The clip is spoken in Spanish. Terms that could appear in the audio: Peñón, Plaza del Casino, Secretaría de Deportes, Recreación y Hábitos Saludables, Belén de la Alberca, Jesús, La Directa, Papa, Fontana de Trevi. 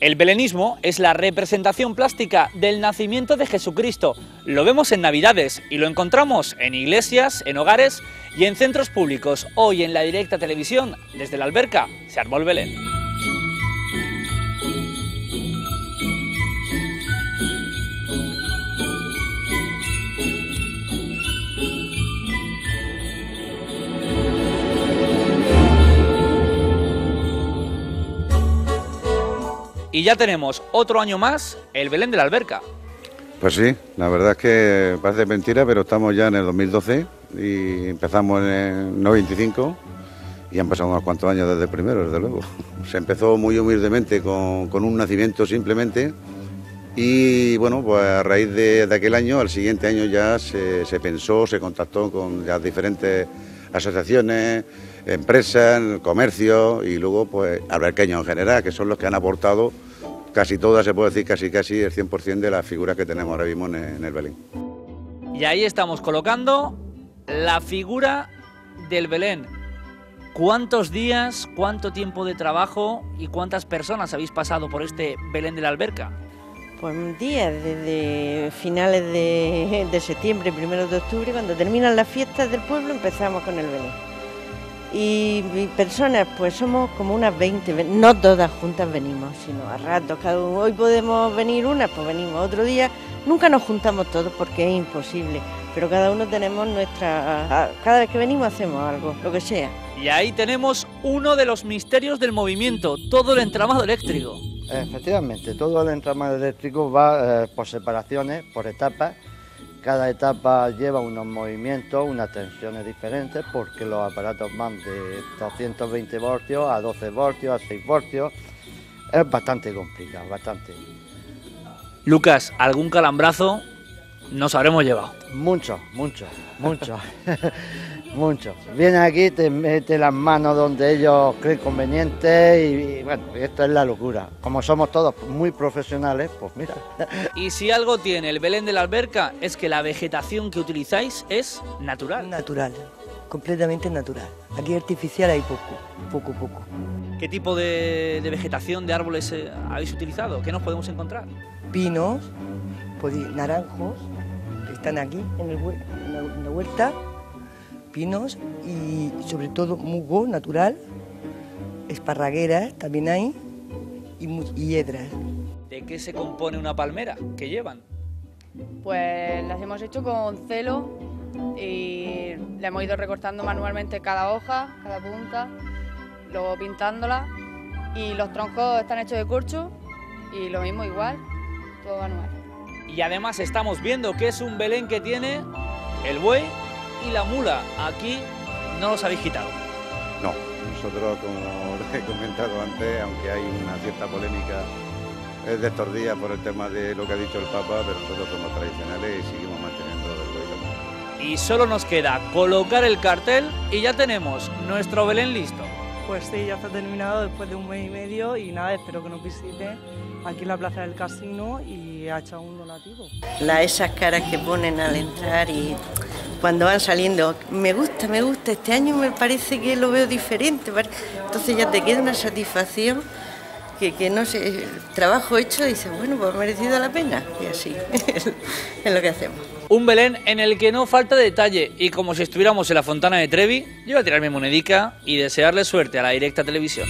El belenismo es la representación plástica del nacimiento de Jesucristo. Lo vemos en Navidades y lo encontramos en iglesias, en hogares y en centros públicos. Hoy en La Directa Televisión, desde la Alberca, se armó el Belén. Y ya tenemos otro año más el Belén de la Alberca. Pues sí, la verdad es que parece mentira, pero estamos ya en el 2012 y empezamos en el 95 y han pasado unos cuantos años desde el primero, desde luego. Se empezó muy humildemente con un nacimiento simplemente y bueno, pues a raíz de aquel año, al siguiente año ya se pensó, se contactó con las diferentes asociaciones, empresas, comercio y luego pues alberqueños en general, que son los que han aportado casi todas, se puede decir casi el 100% de las figuras que tenemos ahora mismo en el Belén. Y ahí estamos colocando la figura del Belén. ¿Cuántos días, cuánto tiempo de trabajo y cuántas personas habéis pasado por este Belén de la Alberca? Pues días, desde finales de septiembre, primeros de octubre, cuando terminan las fiestas del pueblo empezamos con el Belén. Y personas, pues somos como unas 20, no todas juntas venimos, sino a ratos, cada uno. Hoy podemos venir unas, pues venimos otro día. Nunca nos juntamos todos porque es imposible, pero cada uno tenemos nuestra... Cada vez que venimos hacemos algo, lo que sea. Y ahí tenemos uno de los misterios del movimiento, todo el entramado eléctrico. Efectivamente, todo el entramado eléctrico va por separaciones, por etapas. Cada etapa lleva unos movimientos, unas tensiones diferentes, porque los aparatos van de 220 voltios a 12 voltios, a 6 voltios. Es bastante complicado, bastante. Lucas, ¿algún calambrazo nos habremos llevado? Muchos, muchos, muchos, muchos. Vienen aquí, te meten las manos donde ellos creen conveniente y bueno, esto es la locura. Como somos todos muy profesionales, pues mira. Y si algo tiene el Belén de la Alberca es que la vegetación que utilizáis es natural. Natural, completamente natural. Aquí artificial hay poco. ¿Qué tipo de vegetación, de árboles habéis utilizado? ¿Qué nos podemos encontrar? Pinos, naranjos, que están aquí en la huerta, pinos y sobre todo musgo natural, esparragueras también hay y hiedras. ¿De qué se compone una palmera? ¿Qué llevan? Pues las hemos hecho con celo y la hemos ido recortando manualmente cada hoja, cada punta, luego pintándola y los troncos están hechos de corcho y lo mismo igual, todo manual. Y además estamos viendo que es un Belén que tiene el buey y la mula. Aquí no los habéis quitado. No, nosotros, como he comentado antes, aunque hay una cierta polémica de estos días por el tema de lo que ha dicho el Papa, pero nosotros somos tradicionales y seguimos manteniendo el buey y la mula. Y solo nos queda colocar el cartel y ya tenemos nuestro Belén listo. Pues sí, ya está terminado después de un mes y medio y nada, espero que nos visiten aquí en la Plaza del Casino y ha hecho un donativo. Esas caras que ponen al entrar y cuando van saliendo, me gusta, este año me parece que lo veo diferente, entonces ya te queda una satisfacción que no sé, el trabajo hecho dices, bueno, pues ha merecido la pena y así es lo que hacemos. Un Belén en el que no falta detalle y como si estuviéramos en la Fontana de Trevi, yo voy a tirar mi monedica y desearle suerte a La Directa Televisión.